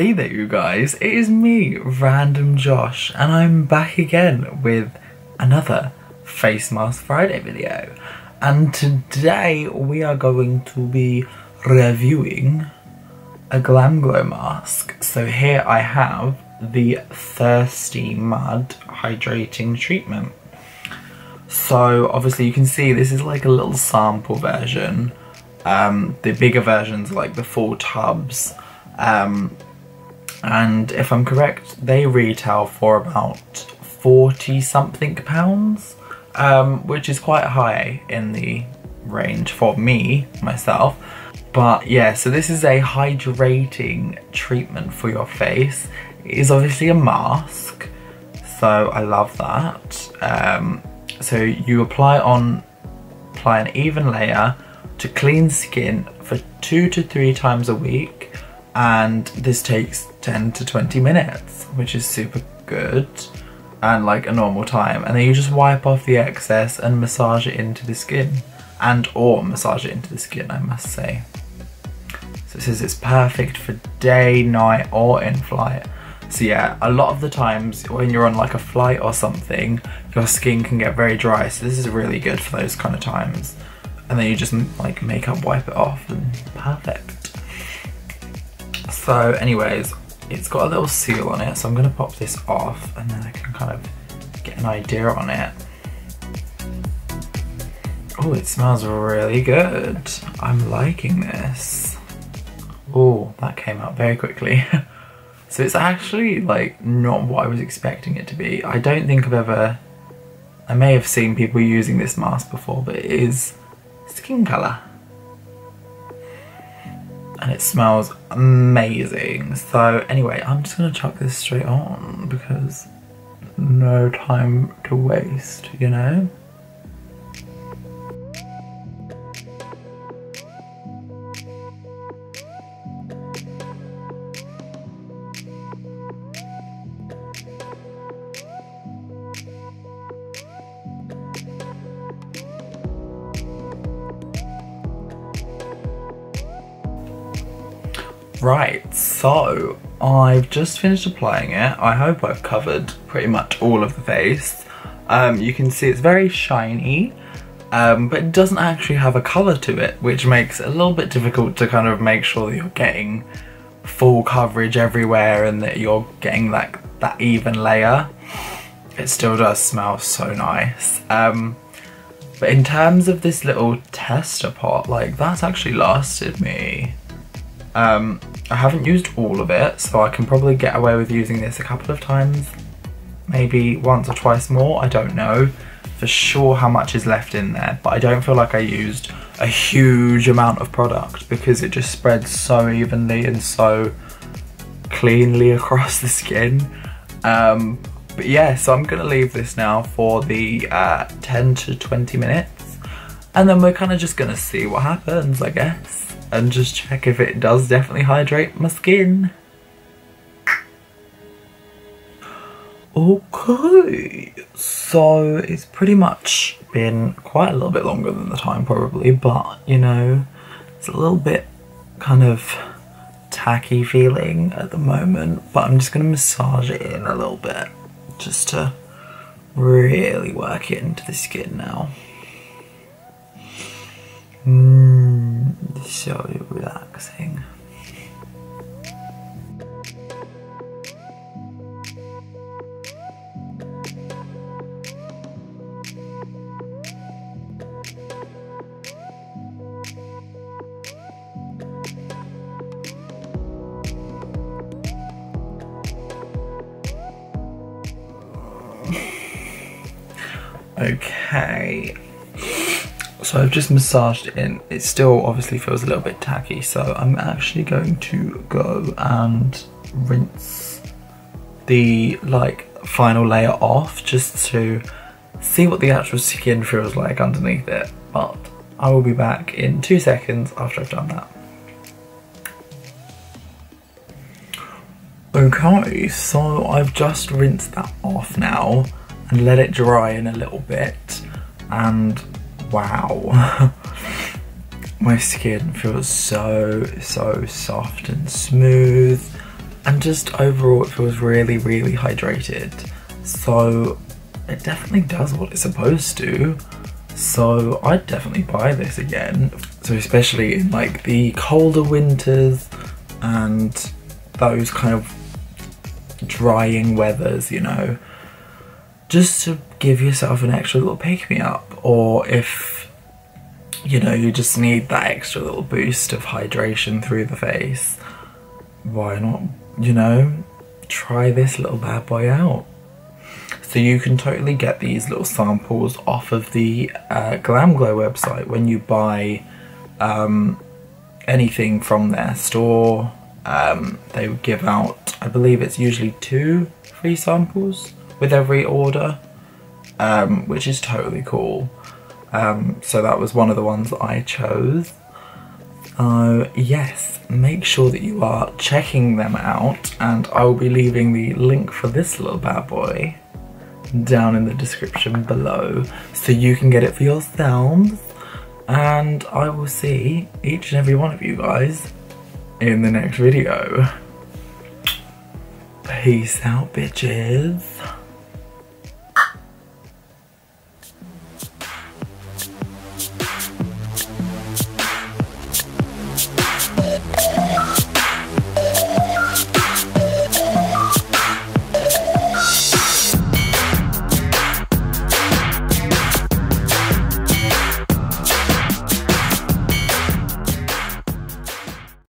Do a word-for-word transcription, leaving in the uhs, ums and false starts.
Hey there you guys, it is me, RandomJosh, and I'm back again with another Face Mask Friday video. And today we are going to be reviewing a GlamGlow mask. So here I have the ThirstyMud Hydrating Treatment. So obviously you can see this is like a little sample version. Um, the bigger versions are like the full tubs. Um, and if I'm correct, they retail for about forty something pounds, um, which is quite high in the range for me, myself. But yeah, so this is a hydrating treatment for your face. It is obviously a mask, so I love that. Um, so you apply on, apply an even layer to clean skin for two to three times a week. And this takes ten to twenty minutes, which is super good and like a normal time. And then you just wipe off the excess and massage it into the skin, and or massage it into the skin, I must say. So it says it's perfect for day, night, or in flight. So yeah, a lot of the times when you're on like a flight or something, your skin can get very dry. So this is really good for those kind of times. And then you just like makeup, wipe it off, and perfect. So anyways, it's got a little seal on it, so I'm gonna pop this off and then I can kind of get an idea on it. Oh, it smells really good. I'm liking this. Oh, that came out very quickly. So it's actually like not what I was expecting it to be. I don't think I've ever, I may have seen people using this mask before, but it is skin color. And it smells amazing. So anyway, I'm just gonna chuck this straight on because no time to waste, you know? Right, so I've just finished applying it. I hope I've covered pretty much all of the face. Um, you can see it's very shiny, um, but it doesn't actually have a colour to it, which makes it a little bit difficult to kind of make sure that you're getting full coverage everywhere and that you're getting like that even layer. It still does smell so nice. Um, but in terms of this little tester pot, like that's actually lasted me. Um, I haven't used all of it, so I can probably get away with using this a couple of times, maybe once or twice more. I don't know for sure how much is left in there, but I don't feel like I used a huge amount of product because it just spreads so evenly and so cleanly across the skin. Um, but yeah, so I'm gonna leave this now for the uh, ten to twenty minutes, and then we're kind of just gonna see what happens, I guess. And just check if it does definitely hydrate my skin. Okay, so it's pretty much been quite a little bit longer than the time probably, but you know, it's a little bit kind of tacky feeling at the moment, but I'm just gonna massage it in a little bit just to really work it into the skin now. Mmm. So relaxing. Okay. So I've just massaged it in. It still obviously feels a little bit tacky, so I'm actually going to go and rinse the like final layer off just to see what the actual skin feels like underneath it. But I will be back in two seconds after I've done that. Okay, so I've just rinsed that off now and let it dry in a little bit, and wow, my skin feels so, so soft and smooth and just overall it feels really, really hydrated. So it definitely does what it's supposed to. So I'd definitely buy this again. So especially in like the colder winters and those kind of drying weathers, you know, just to give yourself an extra little pick-me-up, or if, you know, you just need that extra little boost of hydration through the face, why not, you know, try this little bad boy out. So you can totally get these little samples off of the uh, GlamGlow website when you buy um, anything from their store. Um, they would give out, I believe it's usually two free samples with every order, um, which is totally cool. Um, so that was one of the ones that I chose. So uh, yes, make sure that you are checking them out, and I will be leaving the link for this little bad boy down in the description below so you can get it for yourselves, and I will see each and every one of you guys in the next video. Peace out, bitches.